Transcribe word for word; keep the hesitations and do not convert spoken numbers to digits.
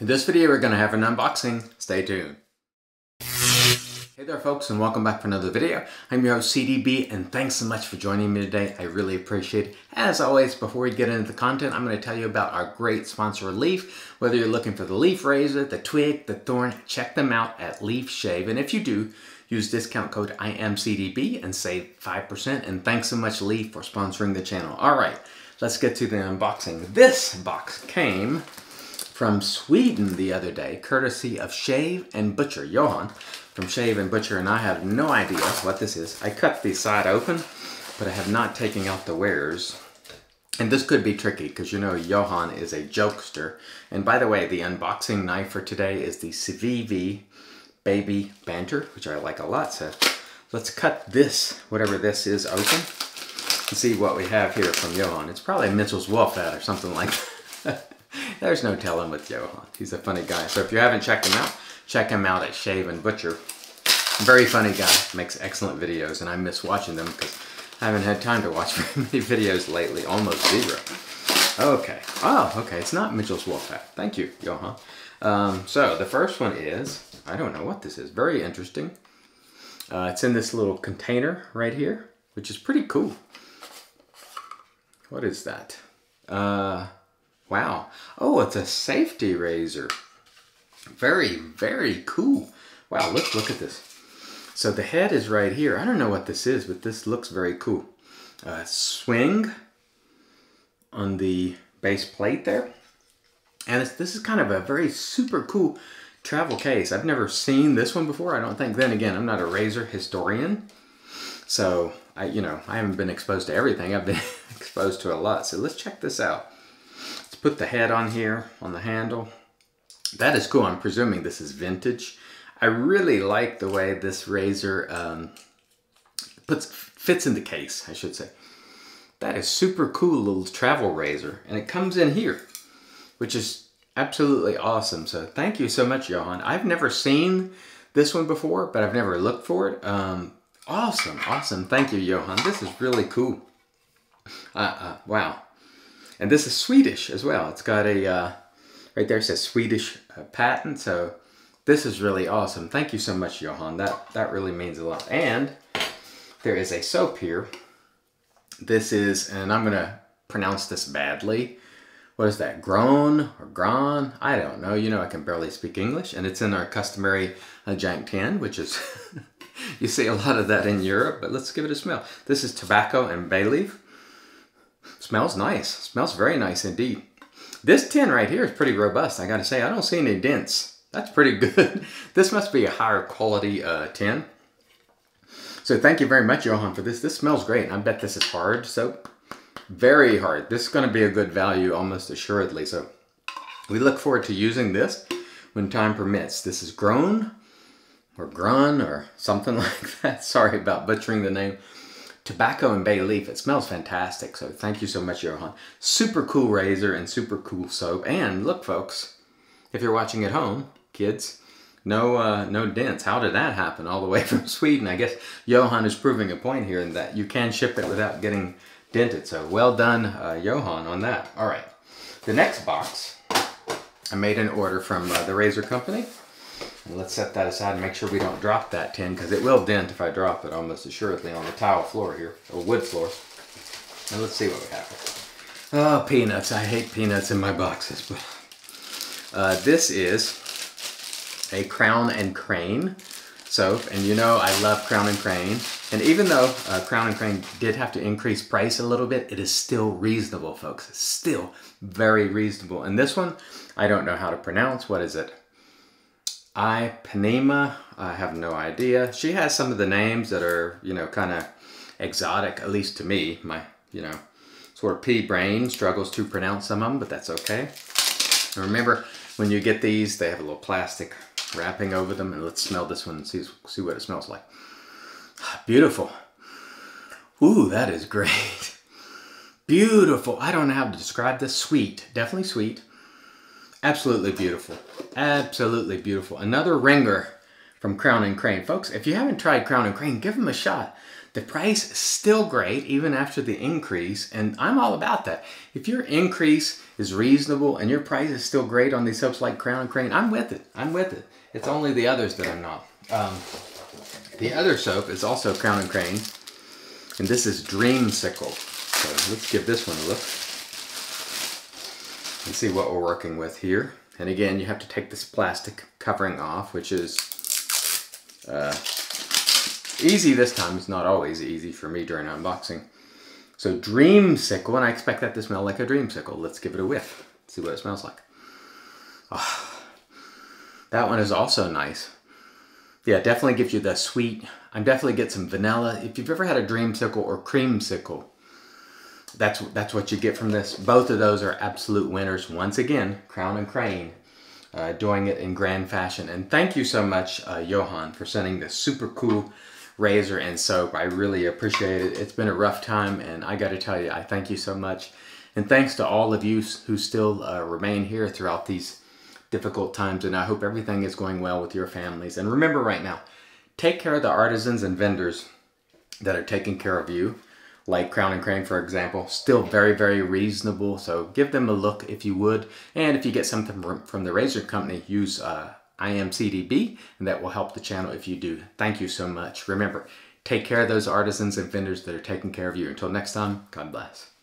In this video we're going to have an unboxing, stay tuned. Hey there folks, and welcome back for another video. I'm your host C D B, and thanks so much for joining me today. I really appreciate it. As always, before we get into the content, I'm going to tell you about our great sponsor Leaf. Whether you're looking for the Leaf Razor, the Twig, the Thorn, check them out at Leaf Shave, and if you do, use discount code I A M C D B and save five percent, and thanks so much Leaf for sponsoring the channel. Alright, let's get to the unboxing. This box came from Sweden the other day, courtesy of Shave and Butcher. Johan from Shave and Butcher, and I have no idea what this is. I cut the side open, but I have not taken out the wearers. And this could be tricky, because you know Johan is a jokester. And by the way, the unboxing knife for today is the Civivi Baby Banter, which I like a lot. So let's cut this, whatever this is, open and see what we have here from Johan. It's probably Mitchell's Wolf hat or something like that. There's no telling with Johan. He's a funny guy. So if you haven't checked him out, check him out at Shave and Butcher. Very funny guy. Makes excellent videos, and I miss watching them because I haven't had time to watch very many videos lately. Almost zero. Okay. Oh, okay. It's not Mitchell's Wolf hat. Thank you, Johan. Um, so the first one is, I don't know what this is. Very interesting. Uh, it's in this little container right here, which is pretty cool. What is that? Uh... Wow. Oh, it's a safety razor. Very, very cool. Wow, look, look at this. So the head is right here. I don't know what this is, but this looks very cool. Uh, swing on the base plate there. And it's, this is kind of a very super cool travel case. I've never seen this one before, I don't think. Then again, I'm not a razor historian. So, I, you know, I haven't been exposed to everything. I've been exposed to a lot. So let's check this out. Put the head on here, on the handle. That is cool. I'm presuming this is vintage. I really like the way this razor um, puts fits in the case, I should say. That is super cool little travel razor, and it comes in here, which is absolutely awesome. So thank you so much, Johan. I've never seen this one before, but I've never looked for it. Um, awesome, awesome. Thank you, Johan. This is really cool. Uh, uh, wow. And this is Swedish as well. It's got a, uh, right there it says Swedish uh, patent. So this is really awesome. Thank you so much, Johan. That, that really means a lot. And there is a soap here. This is, and I'm gonna pronounce this badly. What is that, Grön or Grön? I don't know, you know I can barely speak English. And it's in our customary uh, giant tin, which is, you see a lot of that in Europe, but let's give it a smell. This is tobacco and bay leaf. Smells nice. Smells very nice indeed. This tin right here is pretty robust, I gotta say. I don't see any dents. That's pretty good. This must be a higher quality uh, tin. So thank you very much, Johan, for this. This smells great. I bet this is hard soap. Very hard. This is gonna be a good value almost assuredly. So we look forward to using this when time permits. This is Grön or Grön or something like that. Sorry about butchering the name. Tobacco and bay leaf. It smells fantastic. So thank you so much, Johan. Super cool razor and super cool soap. And look, folks, if you're watching at home, kids, no uh, no dents. How did that happen all the way from Sweden? I guess Johan is proving a point here in that you can ship it without getting dented. So well done, uh, Johan, on that. All right. The next box, I made an order from uh, the Razor Company. And let's set that aside and make sure we don't drop that tin, because it will dent if I drop it almost assuredly on the tile floor here, or wood floor. And let's see what we have. Oh, peanuts. I hate peanuts in my boxes. But uh, this is a Crown and Crane soap. And you know I love Crown and Crane. And even though uh, Crown and Crane did have to increase price a little bit, it is still reasonable, folks. It's still very reasonable. And this one, I don't know how to pronounce. What is it? Ipanema, I have no idea. She has some of the names that are, you know, kind of exotic, at least to me. My, you know, sort of pea brain struggles to pronounce some of them, but that's okay. And remember, when you get these, they have a little plastic wrapping over them. And let's smell this one and see, see what it smells like. Beautiful. Ooh, that is great. Beautiful. I don't know how to describe this. Sweet, definitely sweet. Absolutely beautiful. Absolutely beautiful. Another ringer from Crown and Crane. Folks, if you haven't tried Crown and Crane, give them a shot. The price is still great even after the increase, and I'm all about that. If your increase is reasonable and your price is still great on these subs like Crown and Crane, I'm with it. I'm with it. It's only the others that I'm not. Um, the other soap is also Crown and Crane, and this is Dreamsicle. So let's give this one a look and see what we're working with here. And again, you have to take this plastic covering off, which is uh, easy this time. It's not always easy for me during unboxing. So Dreamsicle, and I expect that to smell like a dreamsicle. Let's give it a whiff, see what it smells like. Oh, that one is also nice. Yeah, definitely gives you the sweet. I'm definitely get some vanilla. If you've ever had a Dreamsicle or Creamsicle, That's, that's what you get from this. Both of those are absolute winners. Once again, Crown and Crane uh, doing it in grand fashion. And thank you so much, uh, Johan, for sending this super cool razor and soap. I really appreciate it. It's been a rough time, and I got to tell you, I thank you so much. And thanks to all of you who still uh, remain here throughout these difficult times. And I hope everything is going well with your families. And remember right now, take care of the artisans and vendors that are taking care of you. Like Crown and Crane, for example, still very, very reasonable. So give them a look if you would. And if you get something from the Razor Company, use uh, I A M C D B, and that will help the channel if you do. Thank you so much. Remember, take care of those artisans and vendors that are taking care of you. Until next time, God bless.